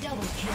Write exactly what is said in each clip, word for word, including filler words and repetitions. Double kill.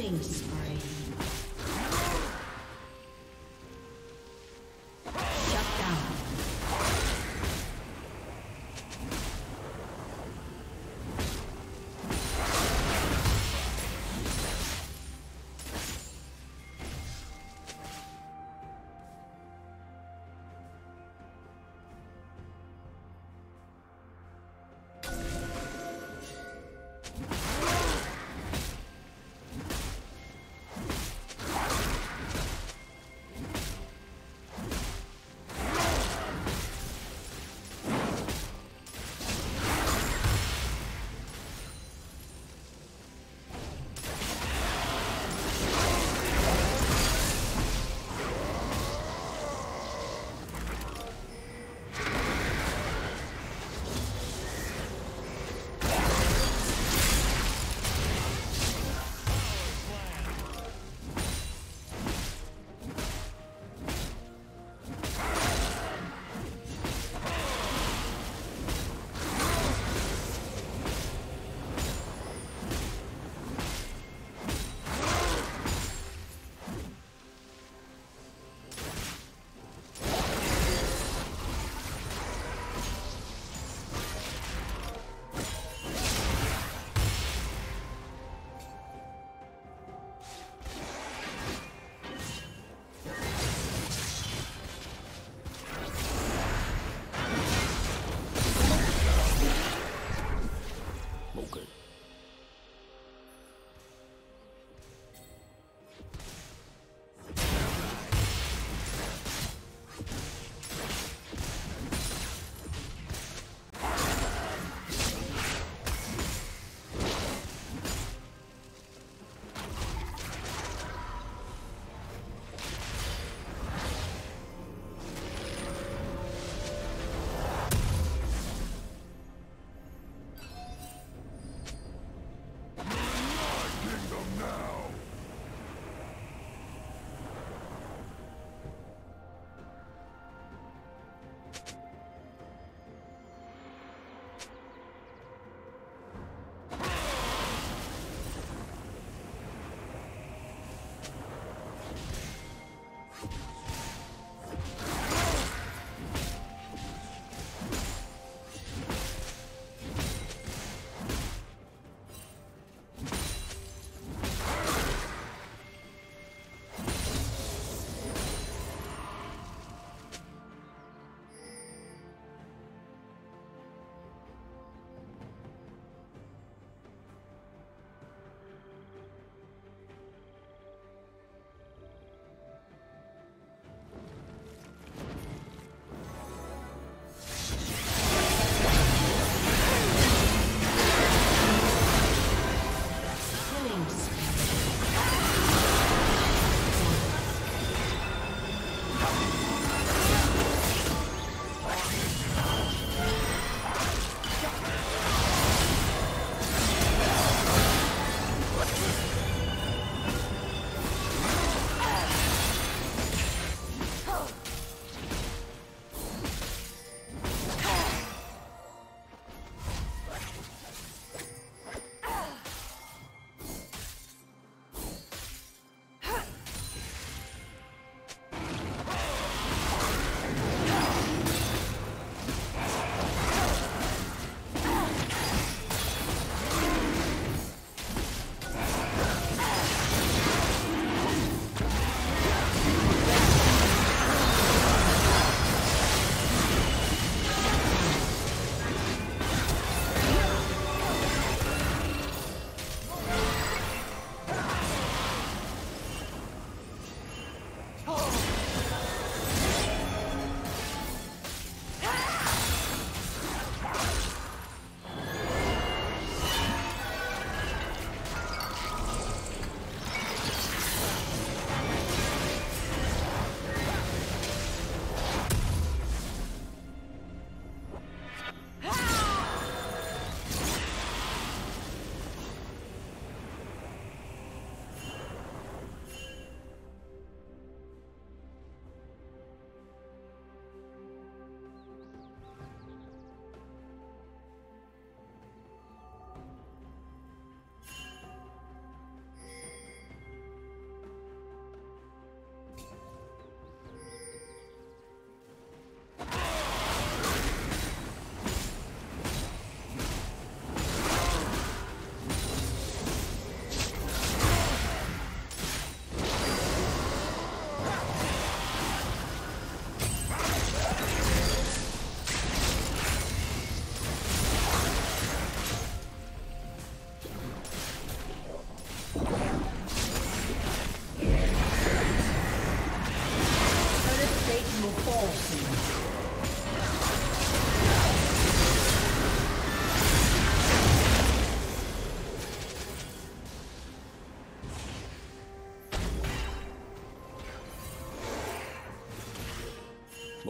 Killing spree.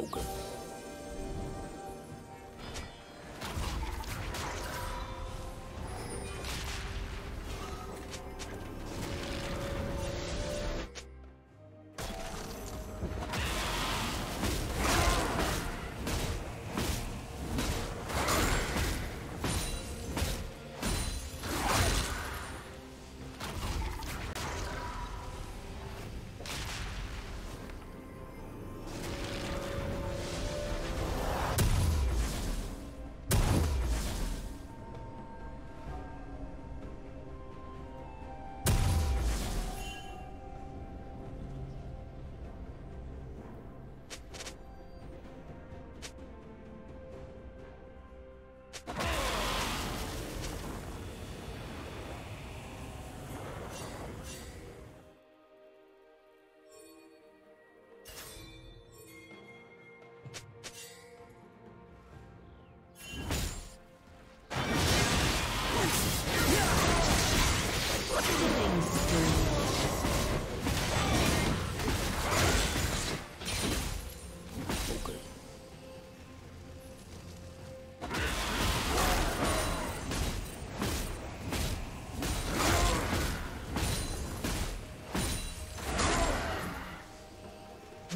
spoken.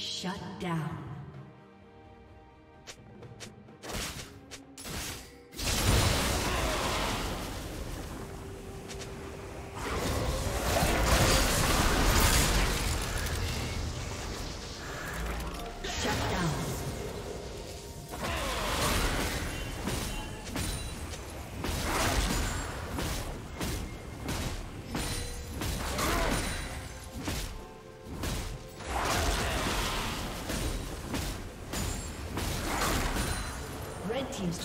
Shut down. Team's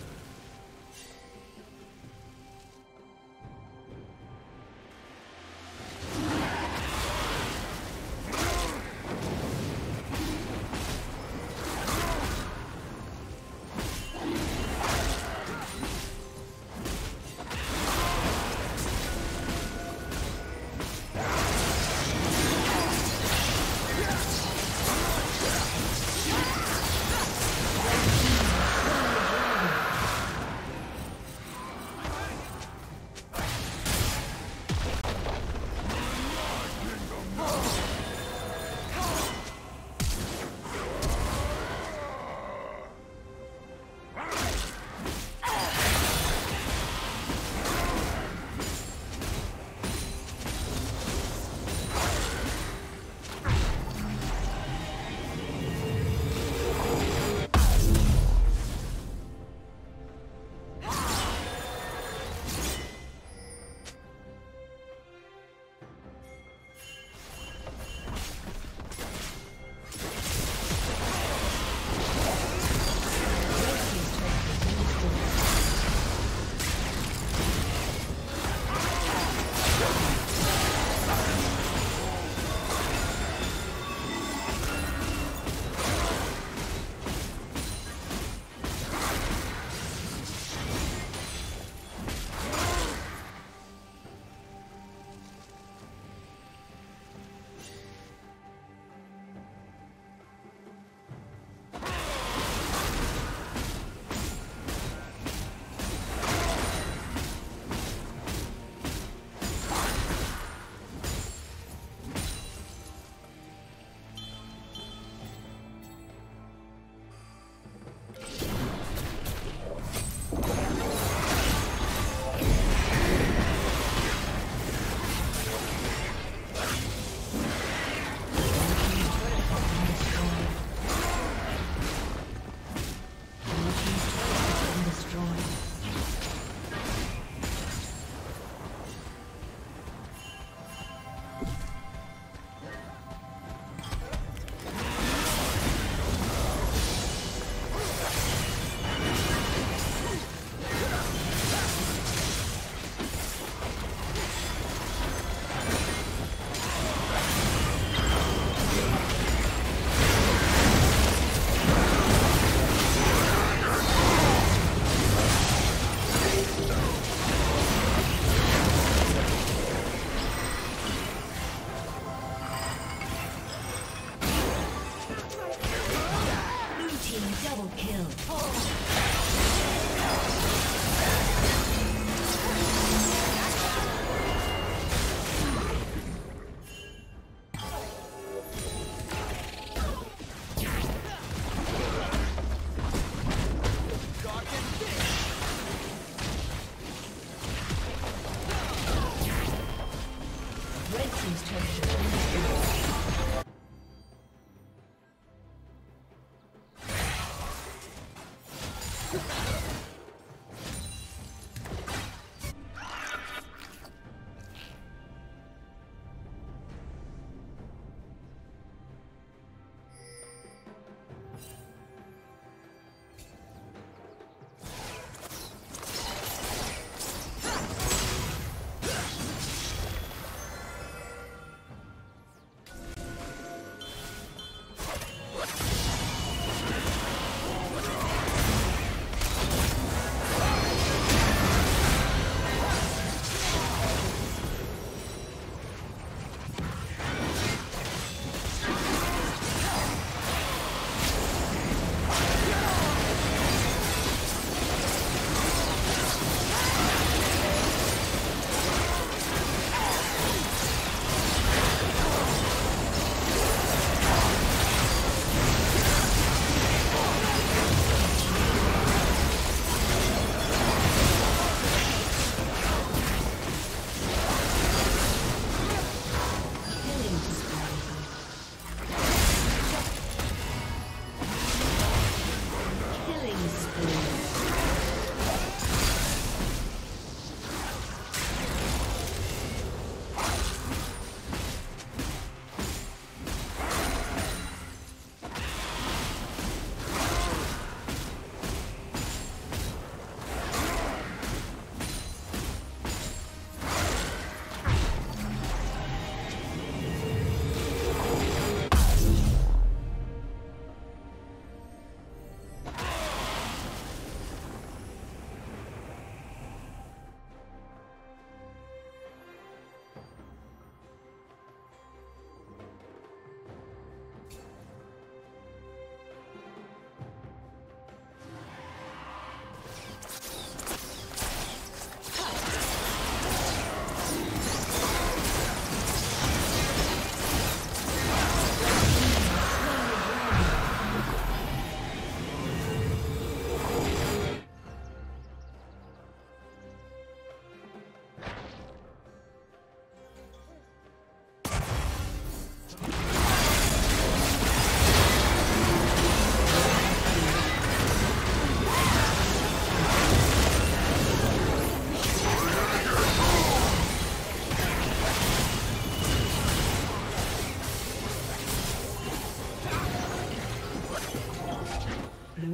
Double kill.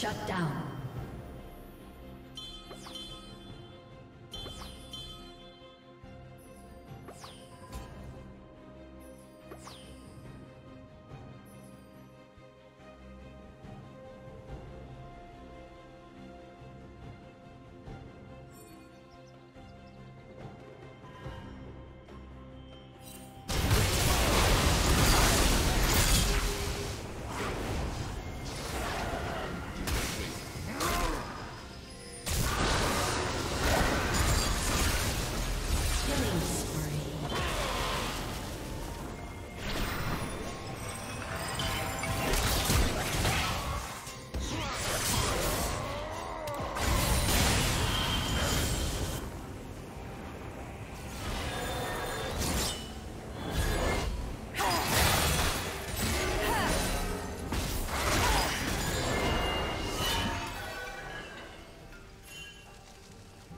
Shut down.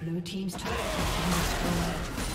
Blue team's turret has been destroyed.